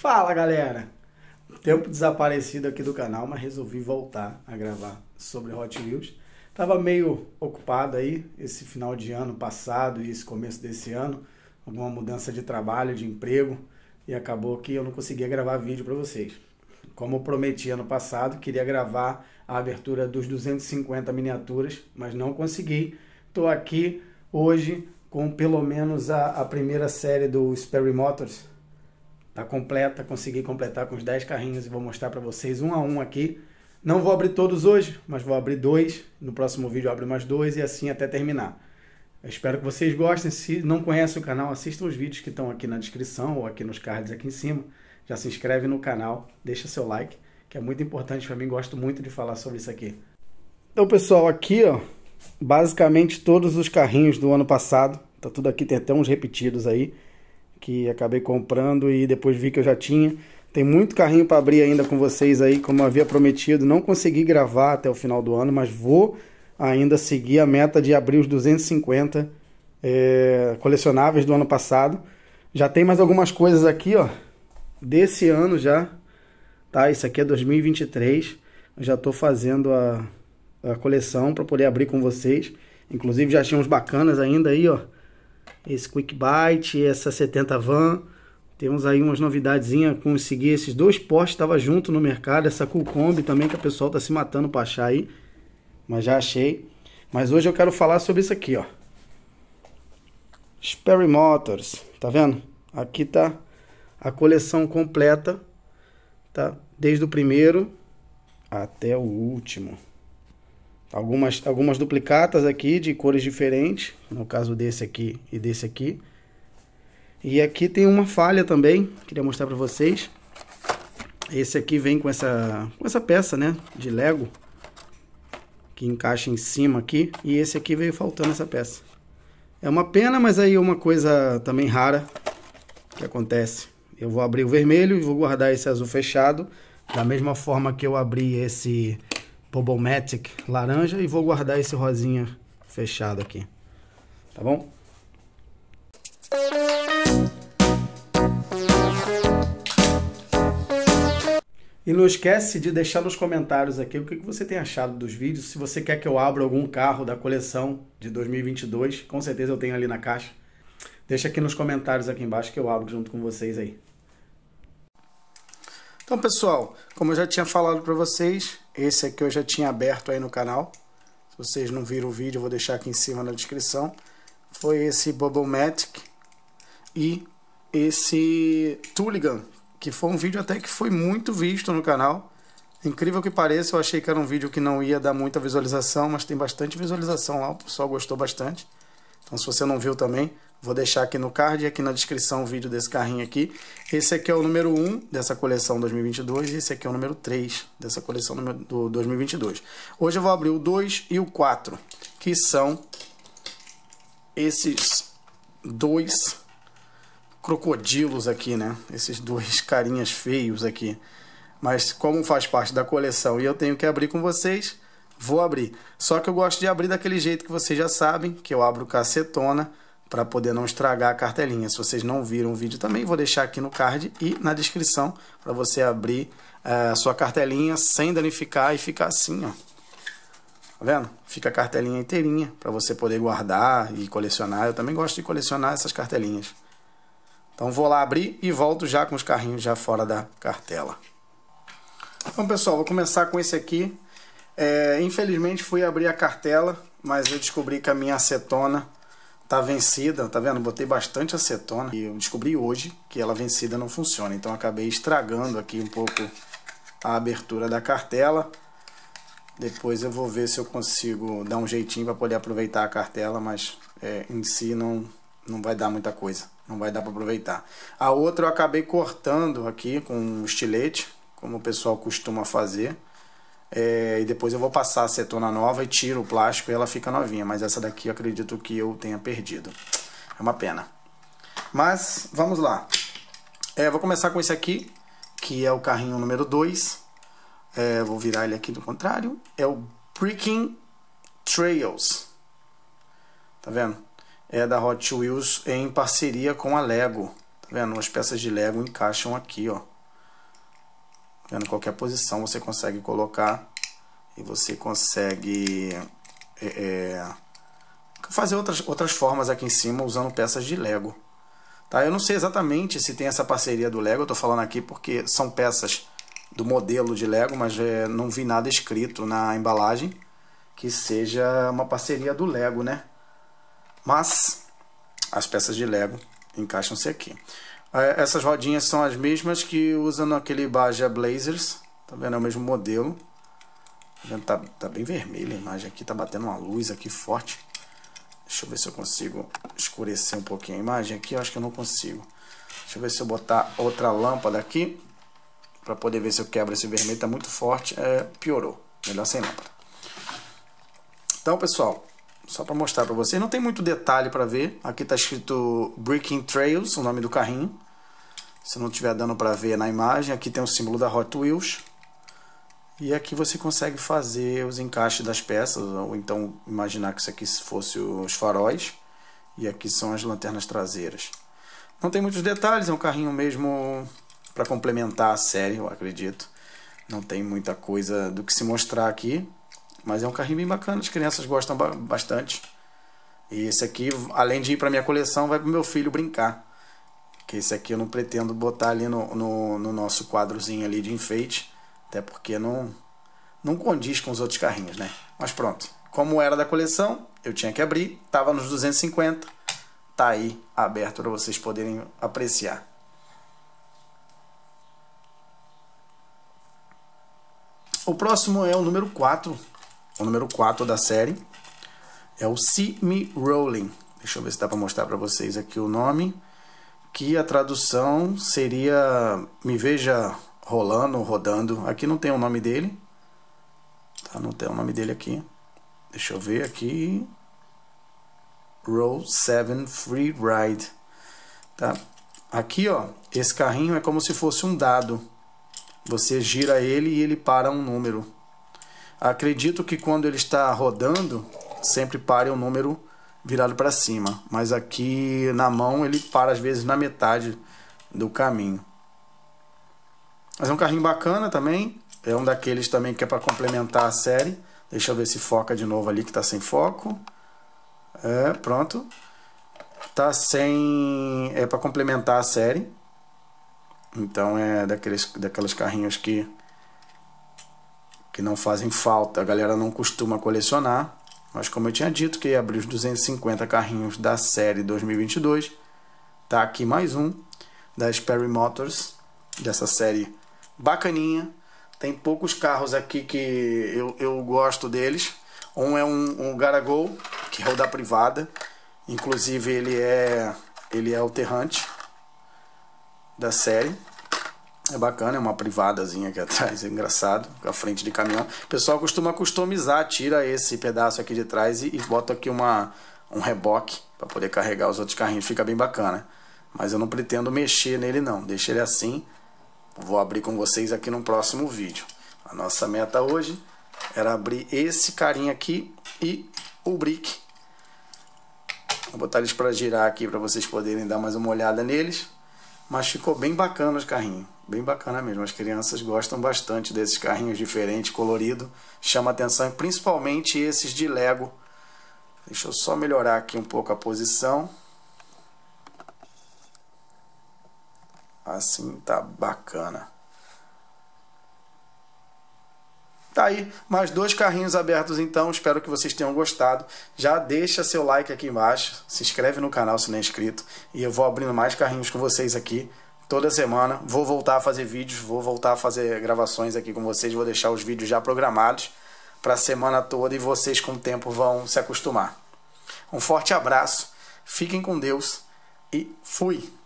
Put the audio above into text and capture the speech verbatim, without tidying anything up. Fala galera, um tempo desaparecido aqui do canal, mas resolvi voltar a gravar sobre Hot Wheels. Tava meio ocupado aí esse final de ano passado e esse começo desse ano, alguma mudança de trabalho, de emprego, e acabou que eu não conseguia gravar vídeo para vocês. Como eu prometi ano passado, queria gravar a abertura dos duzentas e cinquenta miniaturas, mas não consegui. Estou aqui hoje com pelo menos a, a primeira série do Experimotors. Tá completa, consegui completar com os dez carrinhos e vou mostrar para vocês um a um aqui. Não vou abrir todos hoje, mas vou abrir dois. No próximo vídeo eu abro mais dois e assim até terminar. Eu espero que vocês gostem. Se não conhecem o canal, assistam os vídeos que estão aqui na descrição ou aqui nos cards aqui em cima. Já se inscreve no canal, deixa seu like, que é muito importante para mim, gosto muito de falar sobre isso aqui. Então pessoal, aqui ó, basicamente todos os carrinhos do ano passado, tá tudo aqui, tem até uns repetidos aí, que acabei comprando e depois vi que eu já tinha. Tem muito carrinho para abrir ainda com vocês aí, como eu havia prometido, não consegui gravar até o final do ano, mas vou ainda seguir a meta de abrir os duzentos e cinquenta é, colecionáveis do ano passado. Já tem mais algumas coisas aqui ó, desse ano já, tá? Isso aqui é dois mil e vinte e três, eu já tô fazendo a, a coleção para poder abrir com vocês. Inclusive já tinha uns bacanas ainda aí ó, esse Quick Byte, essa setenta Van, temos aí umas novidadezinhas. Consegui esses dois Porsche, tava junto no mercado, essa Cool Combi também que o pessoal tá se matando para achar aí, mas já achei. Mas hoje eu quero falar sobre isso aqui ó, Experimotors, tá vendo? Aqui tá a coleção completa, tá? Desde o primeiro até o último. Algumas, algumas duplicatas aqui de cores diferentes, no caso desse aqui e desse aqui. E aqui tem uma falha também, queria mostrar para vocês. Esse aqui vem com essa, com essa peça, né, de Lego, que encaixa em cima aqui. E esse aqui veio faltando essa peça. É uma pena, mas aí é uma coisa também rara que acontece. Eu vou abrir o vermelho e vou guardar esse azul fechado, da mesma forma que eu abri esse Bobo Matic laranja, e vou guardar esse rosinha fechado aqui, tá bom? E não esquece de deixar nos comentários aqui o que você tem achado dos vídeos, se você quer que eu abra algum carro da coleção de dois mil e vinte e dois, com certeza eu tenho ali na caixa. Deixa aqui nos comentários aqui embaixo que eu abro junto com vocês aí. Então pessoal, como eu já tinha falado para vocês, esse aqui eu já tinha aberto aí no canal. Se vocês não viram o vídeo, eu vou deixar aqui em cima na descrição. Foi esse Bubblematic e esse Tuligan, que foi um vídeo até que foi muito visto no canal. Incrível que pareça, eu achei que era um vídeo que não ia dar muita visualização, mas tem bastante visualização lá, o pessoal gostou bastante. Então se você não viu também, vou deixar aqui no card e aqui na descrição o vídeo desse carrinho aqui. Esse aqui é o número um dessa coleção dois mil e vinte e dois e esse aqui é o número três dessa coleção do dois mil e vinte e dois. Hoje eu vou abrir o dois e o quatro, que são esses dois crocodilos aqui, né? Esses dois carinhas feios aqui. Mas como faz parte da coleção e eu tenho que abrir com vocês, vou abrir. Só que eu gosto de abrir daquele jeito que vocês já sabem, que eu abro cacetona, para poder não estragar a cartelinha. Se vocês não viram o vídeo também, vou deixar aqui no card e na descrição para você abrir a sua cartelinha sem danificar e ficar assim, ó. Tá vendo? Fica a cartelinha inteirinha para você poder guardar e colecionar. Eu também gosto de colecionar essas cartelinhas. Então vou lá abrir e volto já com os carrinhos já fora da cartela. Então pessoal, vou começar com esse aqui. É, infelizmente fui abrir a cartela, mas eu descobri que a minha acetona tá vencida, tá vendo? Botei bastante acetona e eu descobri hoje que ela vencida não funciona, então acabei estragando aqui um pouco a abertura da cartela. Depois eu vou ver se eu consigo dar um jeitinho para poder aproveitar a cartela, mas é, em si não, não vai dar muita coisa, não vai dar para aproveitar. A outra eu acabei cortando aqui com um estilete, como o pessoal costuma fazer. É, e depois eu vou passar a acetona nova e tiro o plástico e ela fica novinha. Mas essa daqui eu acredito que eu tenha perdido. É uma pena. Mas vamos lá. É, vou começar com esse aqui, que é o carrinho número dois. É, vou virar ele aqui do contrário. É o Bricking Trails. Tá vendo? É da Hot Wheels em parceria com a Lego. Tá vendo? As peças de Lego encaixam aqui, ó. Tá vendo? Qualquer posição você consegue colocar e você consegue é, fazer outras, outras formas aqui em cima usando peças de Lego. Tá? Eu não sei exatamente se tem essa parceria do Lego, eu tô falando aqui porque são peças do modelo de Lego, mas é, não vi nada escrito na embalagem que seja uma parceria do Lego, né? Mas as peças de Lego encaixam-se aqui. Essas rodinhas são as mesmas que usam naquele Baja Blazers, tá vendo? É o mesmo modelo. Tá vendo? Tá, tá bem vermelha a imagem aqui, tá batendo uma luz aqui forte. Deixa eu ver se eu consigo escurecer um pouquinho a imagem aqui, eu acho que eu não consigo. Deixa eu ver se eu botar outra lâmpada aqui, para poder ver se eu quebro esse vermelho, tá muito forte, é, piorou, melhor sem lâmpada. Então, pessoal, só para mostrar para vocês, não tem muito detalhe para ver, aqui tá escrito Bricking Trails, o nome do carrinho, se não tiver dando para ver na imagem, aqui tem o símbolo da Hot Wheels, e aqui você consegue fazer os encaixes das peças, ou então imaginar que isso aqui fosse os faróis, e aqui são as lanternas traseiras. Não tem muitos detalhes, é um carrinho mesmo para complementar a série, eu acredito. Não tem muita coisa do que se mostrar aqui, mas é um carrinho bem bacana, as crianças gostam bastante. E esse aqui, além de ir para minha coleção, vai para o meu filho brincar. Que esse aqui eu não pretendo botar ali no, no, no nosso quadrozinho ali de enfeite, até porque não, não condiz com os outros carrinhos, né? Mas pronto, como era da coleção, eu tinha que abrir, estava nos duzentos e cinquenta, tá aí aberto para vocês poderem apreciar. O próximo é o número quatro, o número quatro da série, é o See Me Rolling. Deixa eu ver se dá para mostrar para vocês aqui o nome, que a tradução seria Me Veja Rolando, Rodando. Aqui não tem o nome dele, tá? Não tem o nome dele aqui. Deixa eu ver aqui, Roll sete Free Ride, tá? Aqui, ó, esse carrinho é como se fosse um dado. Você gira ele e ele para um número. Acredito que quando ele está rodando, sempre pare um número virado para cima. Mas aqui na mão ele para às vezes na metade do caminho. Mas é um carrinho bacana também. É um daqueles também que é para complementar a série. Deixa eu ver se foca de novo ali que está sem foco. É, pronto. Tá sem... É para complementar a série. Então é daqueles, daqueles carrinhos que, que não fazem falta. A galera não costuma colecionar. Mas como eu tinha dito que ia abrir os duzentos e cinquenta carrinhos da série dois mil e vinte e dois. Tá aqui mais um da Experimotors. Dessa série bacaninha. Tem poucos carros aqui que eu, eu gosto deles. Um é um, um Garagol, que é o da privada. Inclusive ele é, ele é o T-Hunt da série, é bacana, é uma privadazinha aqui atrás, é engraçado, com a frente de caminhão. O pessoal costuma customizar, tira esse pedaço aqui de trás e, e bota aqui uma, um reboque para poder carregar os outros carrinhos, fica bem bacana. Mas eu não pretendo mexer nele não, deixa ele assim, vou abrir com vocês aqui no próximo vídeo. A nossa meta hoje era abrir esse carinha aqui e o brick. Vou botar eles para girar aqui para vocês poderem dar mais uma olhada neles. Mas ficou bem bacana os carrinhos, bem bacana mesmo. As crianças gostam bastante desses carrinhos diferentes, colorido, chama atenção, principalmente esses de Lego. Deixa eu só melhorar aqui um pouco a posição. Assim tá bacana. Tá aí, mais dois carrinhos abertos então, espero que vocês tenham gostado. Já deixa seu like aqui embaixo, se inscreve no canal se não é inscrito. E eu vou abrindo mais carrinhos com vocês aqui, toda semana. Vou voltar a fazer vídeos, vou voltar a fazer gravações aqui com vocês. Vou deixar os vídeos já programados para a semana toda e vocês com o tempo vão se acostumar. Um forte abraço, fiquem com Deus e fui!